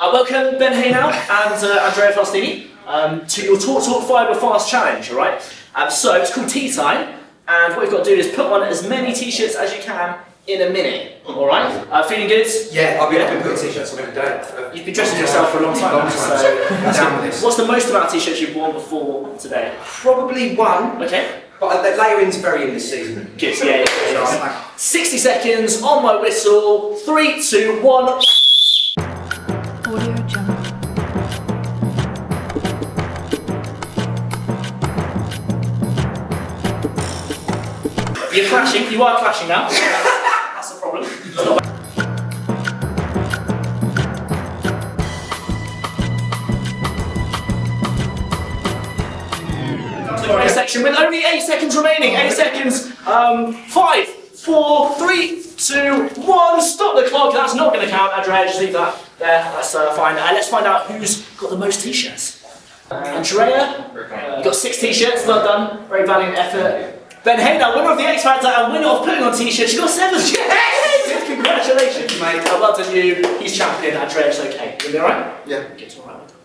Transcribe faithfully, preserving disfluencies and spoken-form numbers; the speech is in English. Uh, welcome Ben Haenow and uh, Andrea Faustini um, to your Talk Talk Fiber Fast Challenge, alright? Um, so it's called Tea Time, and what you've got to do is put on as many t-shirts as you can in a minute, alright? Uh, feeling good? Yeah, I've been, yeah. I've been putting t-shirts on every day. For, You've been dressing yeah, yourself for a long time, long time so, so this. What's the most amount of t-shirts you've worn before today? Probably one. Okay. But the layering's very in this season. Good, yeah, yeah, yeah, yeah. sixty seconds on my whistle. Three, two, one. Audio jump. You're clashing. You are clashing now. That's the problem. Right section with only eight seconds remaining. Eight seconds. Um, five, four, three, two, one. Stop the clock. That's not going to count. Andrea, just leave that there. That's uh, fine. Uh, let's find out who's got the most t-shirts. Andrea, you got six t-shirts. Well done. Very valiant effort. Ben Haenow, winner of the X Factor and winner of putting on t-shirts. You got seven. Yes! Congratulations, mate. Well done to you. He's champion. Andrea's okay. You be all right? Yeah. Good. All right.